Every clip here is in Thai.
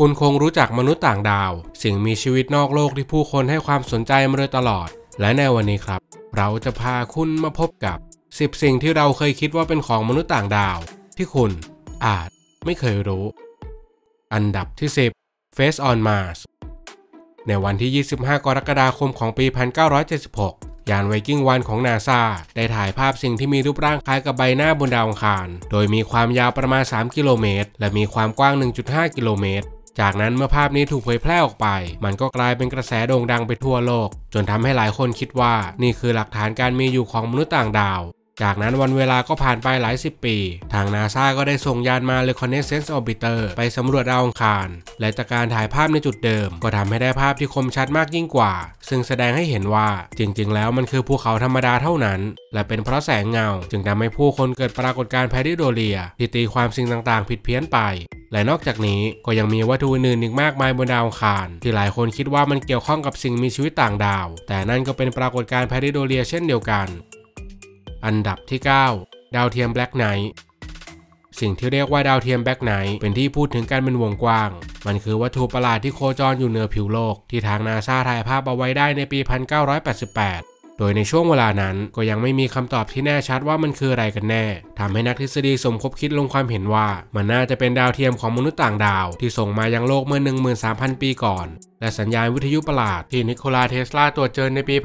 คุณคงรู้จักมนุษย์ต่างดาวสิ่งมีชีวิตนอกโลกที่ผู้คนให้ความสนใจมาโดยตลอดและในวันนี้ครับเราจะพาคุณมาพบกับ10สิ่งที่เราเคยคิดว่าเป็นของมนุษย์ต่างดาวที่คุณอาจไม่เคยรู้อันดับที่10 Face on Mars ในวันที่25กรกฎาคมของปี1976ยานไวกิ้งวันของนาซาได้ถ่ายภาพสิ่งที่มีรูปร่างคล้ายกับใบหน้าบนดาวอังคารโดยมีความยาวประมาณ3กิโลเมตรและมีความกว้าง 1.5 กิโลเมตรจากนั้นเมื่อภาพนี้ถูกเผยแพร่ออกไปมันก็กลายเป็นกระแสโด่งดังไปทั่วโลกจนทำให้หลายคนคิดว่านี่คือหลักฐานการมีอยู่ของมนุษย์ต่างดาวจากนั้นวันเวลาก็ผ่านไปหลาย10ปีทางนาซาก็ได้ส่งยานมา Reconnaissance Orbiter ไปสำรวจดาวอังคารและจากการถ่ายภาพในจุดเดิมก็ทำให้ได้ภาพที่คมชัดมากยิ่งกว่าซึ่งแสดงให้เห็นว่าจริงๆแล้วมันคือภูเขาธรรมดาเท่านั้นและเป็นเพราะแสงเงาจึงทำให้ผู้คนเกิดปรากฏการณ์ไพริโดเรียที่ตีความสิ่งต่างๆผิดเพี้ยนไปและนอกจากนี้ก็ยังมีวัตถุอื่นอีกมากมายบนดาวอังคารที่หลายคนคิดว่ามันเกี่ยวข้องกับสิ่งมีชีวิตต่างดาวแต่นั่นก็เป็นปรากฏการณ์ไพริโดเรียเช่นเดียวกันอันดับที่9ดาวเทียม Black Knight สิ่งที่เรียกว่าดาวเทียม Black Knight เป็นที่พูดถึงกันเป็นวงกว้างมันคือวัตถุประหลาดที่โคจรอยู่เหนือผิวโลกที่ทางนาซาถ่ายภาพเอาไว้ได้ในปี1988โดยในช่วงเวลานั้นก็ยังไม่มีคำตอบที่แน่ชัดว่ามันคืออะไรกันแน่ทำให้นักทฤษฎีสมคบคิดลงความเห็นว่ามันน่าจะเป็นดาวเทียมของมนุษย์ต่างดาวที่ส่งมายังโลกเมื่อ 13,000 ปีก่อนและสัญญาณวิทยุประหลาดที่นิโคลาเทสลาตรวจเจอในปี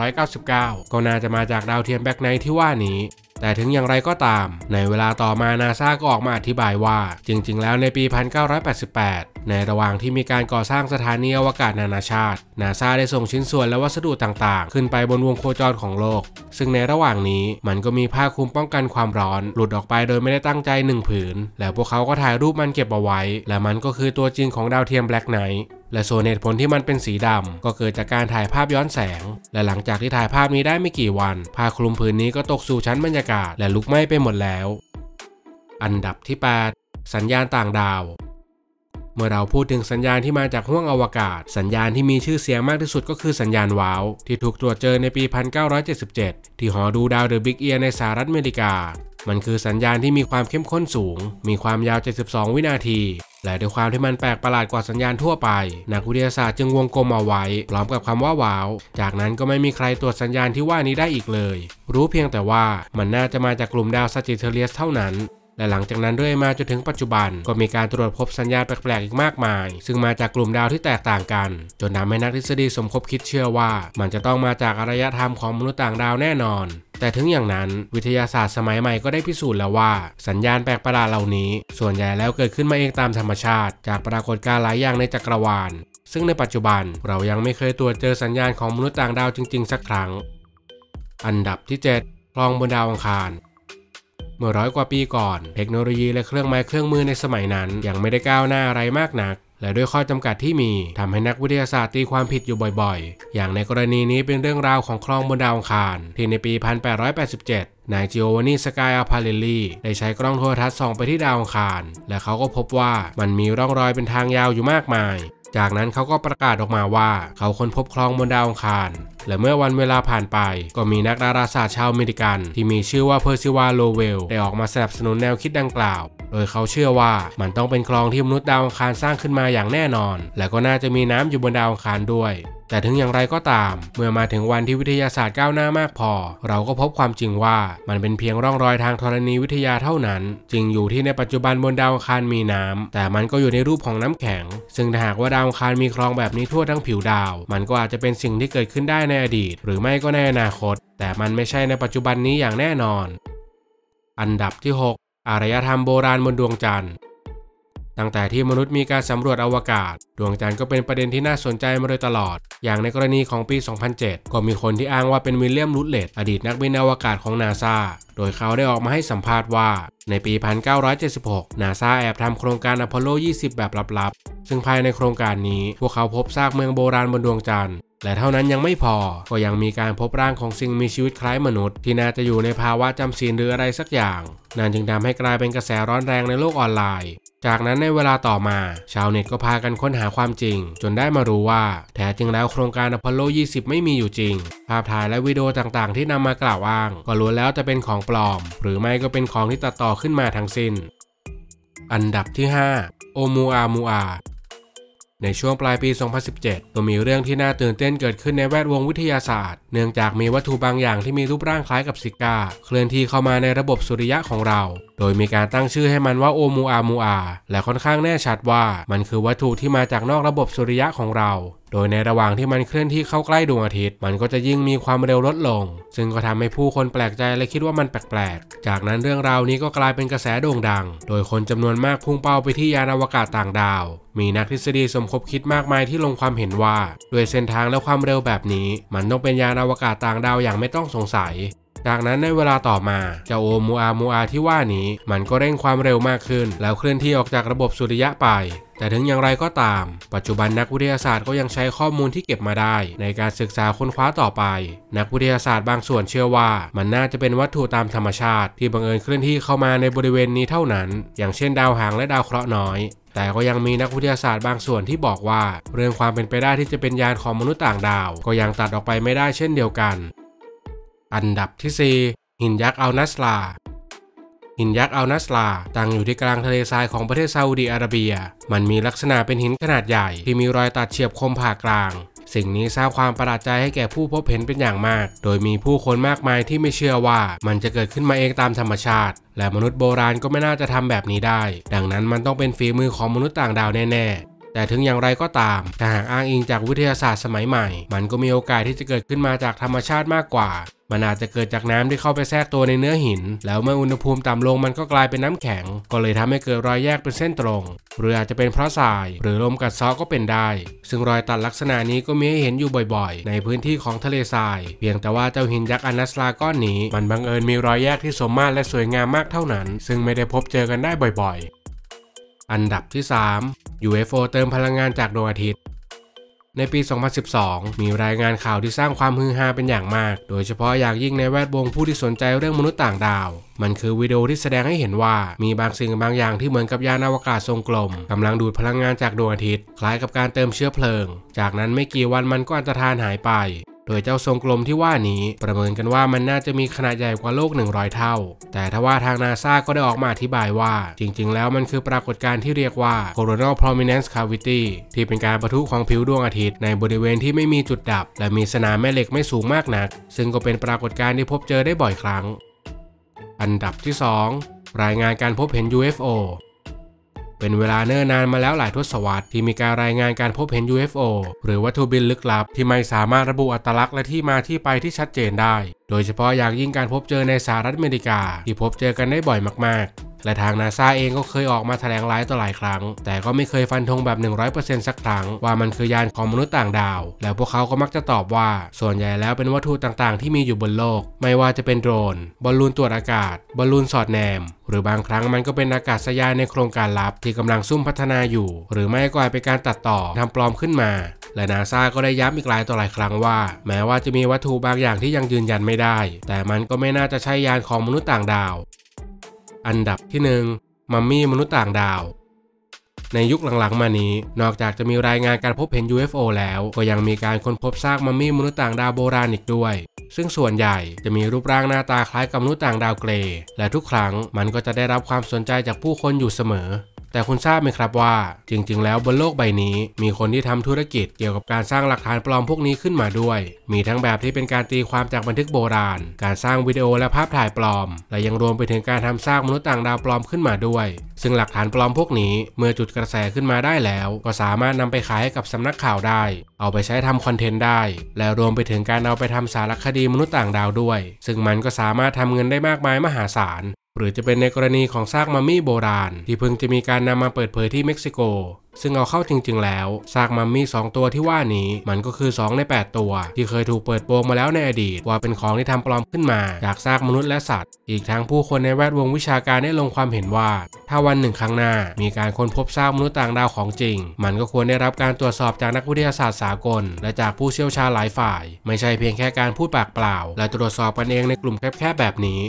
1899 ก็น่าจะมาจากดาวเทียมแบล็กไนท์ที่ว่านี้แต่ถึงอย่างไรก็ตามในเวลาต่อมานาซาก็ออกมาอธิบายว่าจริงๆแล้วในปี 1988 ในระหว่างที่มีการก่อสร้างสถานีอวกาศนานาชาตินาซาได้ส่งชิ้นส่วนและวัสดุต่างๆขึ้นไปบนวงโคจรของโลกซึ่งในระหว่างนี้มันก็มีผ้าคลุมป้องกันความร้อนหลุดออกไปโดยไม่ได้ตั้งใจ1ผืนแล้วพวกเขาก็ถ่ายรูปมันเก็บเอาไว้และมันก็คือตัวจริงของดาวเทียมแบล็กไนท์และส่วนเหตุผลที่มันเป็นสีดำก็เกิดจากการถ่ายภาพย้อนแสงและหลังจากที่ถ่ายภาพนี้ได้ไม่กี่วันผ้าคลุมผืนนี้ก็ตกสู่ชั้นบรรยากาศและลุกไหม้ไปหมดแล้วอันดับที่8สัญญาณต่างดาวเมื่อเราพูดถึงสัญญาณที่มาจากห้วงอวกาศสัญญาณที่มีชื่อเสียงมากที่สุดก็คือสัญญาณว้าวที่ถูกตรวจเจอในปี 1977 ที่หอดูดาวเดอะบิ๊กเอียร์ในสหรัฐอเมริกามันคือสัญญาณที่มีความเข้มข้นสูงมีความยาว72วินาทีและด้วยความที่มันแปลกประหลาดกว่าสัญญาณทั่วไปนักวิทยาศาสตร์จึงวงกลมเอาไว้พร้อมกับคำว่าว้าวจากนั้นก็ไม่มีใครตรวจสัญญาณที่ว่านี้ได้อีกเลยรู้เพียงแต่ว่ามันน่าจะมาจากกลุ่มดาวซัจิเทเรียสเท่านั้นและหลังจากนั้นเรื่อยมาจนถึงปัจจุบันก็มีการตรวจพบสัญญาณแปลกๆอีกมากมายซึ่งมาจากกลุ่มดาวที่แตกต่างกันจนทำให้นักทฤษฎีสมคบคิดเชื่อว่ามันจะต้องมาจากอารยธรรมของมนุษย์ต่างดาวแน่นอนแต่ถึงอย่างนั้นวิทยาศาสตร์สมัยใหม่ก็ได้พิสูจน์แล้วว่าสัญญาณแปลกประหลาดเหล่านี้ส่วนใหญ่แล้วเกิดขึ้นมาเองตามธรรมชาติจากปรากฏการณ์หลายอย่างในจักรวาลซึ่งในปัจจุบันเรายังไม่เคยตรวจเจอสัญญาณของมนุษย์ต่างดาวจริงๆสักครั้งอันดับที่7คลองบนดาวอังคารเมื่อ100กว่าปีก่อนเทคโนโลยีและเครื่องไม้เครื่องมือในสมัยนั้นยังไม่ได้ก้าวหน้าอะไรมากนักและด้วยข้อจำกัดที่มีทำให้นักวิทยาศาสตร์ตีความผิดอยู่บ่อยๆอย่างในกรณีนี้เป็นเรื่องราวของคลองบนดาวอังคารที่ในปี 1887 นายจิโอวานี สกายอัลพาเรลลี่ได้ใช้กล้องโทรทัศน์ส่องไปที่ดาวอังคารและเขาก็พบว่ามันมีร่องรอยเป็นทางยาวอยู่มากมายจากนั้นเขาก็ประกาศออกมาว่าเขาค้นพบคลองบนดาวอังคารและเมื่อวันเวลาผ่านไปก็มีนักดาราศาสตร์ชาวอเมริกันที่มีชื่อว่าเพอร์ซิวาล โลเวลได้ออกมาสนับสนุนแนวคิดดังกล่าวโดยเขาเชื่อว่ามันต้องเป็นคลองที่มนุษย์ดาวอังคารสร้างขึ้นมาอย่างแน่นอนและก็น่าจะมีน้ำอยู่บนดาวอังคารด้วยแต่ถึงอย่างไรก็ตามเมื่อมาถึงวันที่วิทยาศาสตร์ก้าวหน้ามากพอเราก็พบความจริงว่ามันเป็นเพียงร่องรอยทางธรณีวิทยาเท่านั้นจริงอยู่ที่ในปัจจุบันบนดาวอังคารมีน้ำแต่มันก็อยู่ในรูปของน้ำแข็งซึ่งถ้าหากว่าดาวอังคารมีคลองแบบนี้ทั่วทั้งผิวดาวมันก็อาจจะเป็นสิ่งที่เกิดขึ้นได้ในอดีตหรือไม่ก็ในอนาคตแต่มันไม่ใช่ในปัจจุบันนี้อย่างแน่นอนอันดับที่6อารยธรรมโบราณบนดวงจันทร์ตั้งแต่ที่มนุษย์มีการสำรวจอวกาศดวงจันทร์ก็เป็นประเด็นที่น่าสนใจมาโดยตลอดอย่างในกรณีของปี 2007 ก็มีคนที่อ้างว่าเป็นวิลเลียม รูดเลดอดีตนักบินอวกาศของนาซาโดยเขาได้ออกมาให้สัมภาษณ์ว่าในปี 1976 นาซาแอบทำโครงการอพอลโล 20 แบบลับๆซึ่งภายในโครงการนี้พวกเขาพบซากเมืองโบราณบนดวงจันทร์และเท่านั้นยังไม่พอก็ยังมีการพบร่างของสิ่งมีชีวิตคล้ายมนุษย์ที่น่าจะอยู่ในภาวะจำศีลหรืออะไรสักอย่างนั่นจึงทำให้กลายเป็นกระแสร้อนแรงในโลกออนไลน์จากนั้นในเวลาต่อมาชาวเน็ตก็พากันค้นหาความจริงจนได้มารู้ว่าแท้จริงแล้วโครงการอพอลโล 20 ไม่มีอยู่จริงภาพถ่ายและวิดีโอต่างๆที่นำมากล่าวอ้างก็ล้วนแล้วจะเป็นของปลอมหรือไม่ก็เป็นของที่ตัดต่อขึ้นมาทั้งสิ้นอันดับที่5โอมูอามูอา ในช่วงปลายปี 2017 ก็มีเรื่องที่น่าตื่นเต้นเกิดขึ้นในแวดวงวิทยาศาสตร์เนื่องจากมีวัตถุบางอย่างที่มีรูปร่างคล้ายกับซิก้าเคลื่อนที่เข้ามาในระบบสุริยะของเราโดยมีการตั้งชื่อให้มันว่าโอมูอามูอาและค่อนข้างแน่ชัดว่ามันคือวัตถุที่มาจากนอกระบบสุริยะของเราโดยในระหว่างที่มันเคลื่อนที่เข้าใกล้ดวงอาทิตย์มันก็จะยิ่งมีความเร็วลดลงซึ่งก็ทำให้ผู้คนแปลกใจและคิดว่ามันแปลกๆจากนั้นเรื่องราวนี้ก็กลายเป็นกระแสโด่งดังโดยคนจำนวนมากพุ่งเป้าไปที่ยานอวกาศต่างดาวมีนักทฤษฎีสมคบคิดมากมายที่ลงความเห็นว่าด้วยเส้นทางและความเร็วแบบนี้มันต้องเป็นยานอวกาศต่างดาวอย่างไม่ต้องสงสัยจากนั้นในเวลาต่อมาเจ้าโอมูอามูอาที่ว่านี้มันก็เร่งความเร็วมากขึ้นแล้วเคลื่อนที่ออกจากระบบสุริยะไปแต่ถึงอย่างไรก็ตามปัจจุบันนักวิทยาศาสตร์ก็ยังใช้ข้อมูลที่เก็บมาได้ในการศึกษาค้นคว้าต่อไปนักวิทยาศาสตร์บางส่วนเชื่อว่ามันน่าจะเป็นวัตถุตามธรรมชาติที่บังเอิญเคลื่อนที่เข้ามาในบริเวณนี้เท่านั้นอย่างเช่นดาวหางและดาวเคราะห์น้อยแต่ก็ยังมีนักวิทยาศาสตร์บางส่วนที่บอกว่าเรื่องความเป็นไปได้ที่จะเป็นยานของมนุษย์ต่างดาวก็ยังตัดออกไปไม่ได้เช่นเดียวกันอันดับที่ 4 หินยักษ์อัลนัสลาหินยักษ์อัลนัสลาตั้งอยู่ที่กลางทะเลทรายของประเทศซาอุดิอาระเบียมันมีลักษณะเป็นหินขนาดใหญ่ที่มีรอยตัดเฉียบคมผ่ากลางสิ่งนี้สร้างความประหลาดใจให้แก่ผู้พบเห็นเป็นอย่างมากโดยมีผู้คนมากมายที่ไม่เชื่อว่ามันจะเกิดขึ้นมาเองตามธรรมชาติและมนุษย์โบราณก็ไม่น่าจะทำแบบนี้ได้ดังนั้นมันต้องเป็นฝีมือของมนุษย์ต่างดาวแน่ๆแต่ถึงอย่างไรก็ตามถ้าหากอ้างอิงจากวิทยาศาสตร์สมัยใหม่มันก็มีโอกาสที่จะเกิดขึ้นมาจากธรรมชาติมากกว่ามันอาจจะเกิดจากน้ำที่เข้าไปแทรกตัวในเนื้อหินแล้วเมื่ออุณหภูมิต่ำลงมันก็กลายเป็นน้ำแข็งก็เลยทำให้เกิดรอยแยกเป็นเส้นตรงหรืออาจจะเป็นเพราะทรายหรือลมกัดเซาะก็เป็นได้ซึ่งรอยตัดลักษณะนี้ก็มีให้เห็นอยู่บ่อยๆในพื้นที่ของทะเลทรายเพียงแต่ว่าเจ้าหินยักษ์อัลนัสลาก้อนนี้มันบังเอิญมีรอยแยกที่สมมาตรและสวยงามมากเท่านั้นซึ่งไม่ได้พบเจอกันได้บ่อยๆอันดับที่ 3 UFO เติมพลังงานจากดวงอาทิตย์ในปี 2012 มีรายงานข่าวที่สร้างความฮือฮาเป็นอย่างมากโดยเฉพาะอย่างยิ่งในแวดวงผู้ที่สนใจเรื่องมนุษย์ต่างดาวมันคือวิดีโอที่แสดงให้เห็นว่ามีบางสิ่งบางอย่างที่เหมือนกับยานอวกาศทรงกลมกำลังดูดพลังงานจากดวงอาทิตย์คล้ายกับการเติมเชื้อเพลิงจากนั้นไม่กี่วันมันก็อันตรธานหายไปโดยเจ้าทรงกลมที่ว่านี้ประเมินกันว่ามันน่าจะมีขนาดใหญ่กว่าโลก100เท่าแต่ทว่าทางนาซาก็ได้ออกมาอธิบายว่าจริงๆแล้วมันคือปรากฏการณ์ที่เรียกว่า coronal prominence cavity ที่เป็นการปะทุของผิวดวงอาทิตย์ในบริเวณที่ไม่มีจุดดับและมีสนามแม่เหล็กไม่สูงมากนักซึ่งก็เป็นปรากฏการณ์ที่พบเจอได้บ่อยครั้งอันดับที่ 2 รายงานการพบเห็น UFOเป็นเวลาเนิ่นนานมาแล้วหลายทศวรรษที่มีการรายงานการพบเห็น UFO หรือวัตถุบินลึกลับที่ไม่สามารถระบุอัตลักษณ์และที่มาที่ไปที่ชัดเจนได้โดยเฉพาะอย่างยิ่งการพบเจอในสหรัฐอเมริกาที่พบเจอกันได้บ่อยมากๆและทางนาซาเองก็เคยออกมาแถลงหลายต่อหลายครั้งแต่ก็ไม่เคยฟันธงแบบ 100% สักครั้งว่ามันคือยานของมนุษย์ต่างดาวแล้วพวกเขาก็มักจะตอบว่าส่วนใหญ่แล้วเป็นวัตถุต่างๆที่มีอยู่บนโลกไม่ว่าจะเป็นโดรนบอลลูนตรวจอากาศบอลลูนสอดแนมหรือบางครั้งมันก็เป็นอากาศยานในโครงการลับที่กำลังซุ่มพัฒนาอยู่หรือไม่ก็อาจเป็นการตัดต่อทำปลอมขึ้นมาและนาซาก็ได้ย้ำอีกหลายต่อหลายครั้งว่าแม้ว่าจะมีวัตถุบางอย่างที่ยังยืนยันไม่ได้แต่มันก็ไม่น่าจะใช่ยานของมนุษย์ต่างดาวอันดับที่ 1 มัมมี่มนุษย์ต่างดาวในยุคหลังๆมานี้นอกจากจะมีรายงานการพบเห็น UFO แล้วก็ยังมีการค้นพบซากมัมมี่มนุษย์ต่างดาวโบราณอีกด้วยซึ่งส่วนใหญ่จะมีรูปร่างหน้าตาคล้ายกับมนุษย์ต่างดาวเกรย์และทุกครั้งมันก็จะได้รับความสนใจจากผู้คนอยู่เสมอแต่คุณทราบไหมครับว่าจริงๆแล้วบนโลกใบนี้มีคนที่ทำธุรกิจเกี่ยวกับการสร้างหลักฐานปลอมพวกนี้ขึ้นมาด้วยมีทั้งแบบที่เป็นการตีความจากบันทึกโบราณการสร้างวิดีโอและภาพถ่ายปลอมและยังรวมไปถึงการทำสร้างมนุษย์ต่างดาวปลอมขึ้นมาด้วยซึ่งหลักฐานปลอมพวกนี้เมื่อจุดกระแสขึ้นมาได้แล้วก็สามารถนำไปขายให้กับสำนักข่าวได้เอาไปใช้ทำคอนเทนต์ได้และรวมไปถึงการเอาไปทำสารคดีมนุษย์ต่างดาวด้วยซึ่งมันก็สามารถทำเงินได้มากมายมหาศาลหรือจะเป็นในกรณีของซากมัมมี่โบราณที่เพิ่งจะมีการนำมาเปิดเผยที่เม็กซิโกซึ่งเอาเข้าจริงๆแล้วซากมัมมี่2ตัวที่ว่านี้มันก็คือ2ใน8ตัวที่เคยถูกเปิดโปงมาแล้วในอดีตว่าเป็นของที่ทำปลอมขึ้นมาจากซากมนุษย์และสัตว์อีกทั้งผู้คนในแวดวงวิชาการได้ลงความเห็นว่าถ้าวันหนึ่งข้างหน้ามีการค้นพบซากมนุษย์ต่างดาวของจริงมันก็ควรได้รับการตรวจสอบจากนักวิทยาศาสตร์สากลและจากผู้เชี่ยวชาญหลายฝ่ายไม่ใช่เพียงแค่การพูดปากเปล่าและตรวจสอบกันเองในกลุ่มแคบๆแบบนี้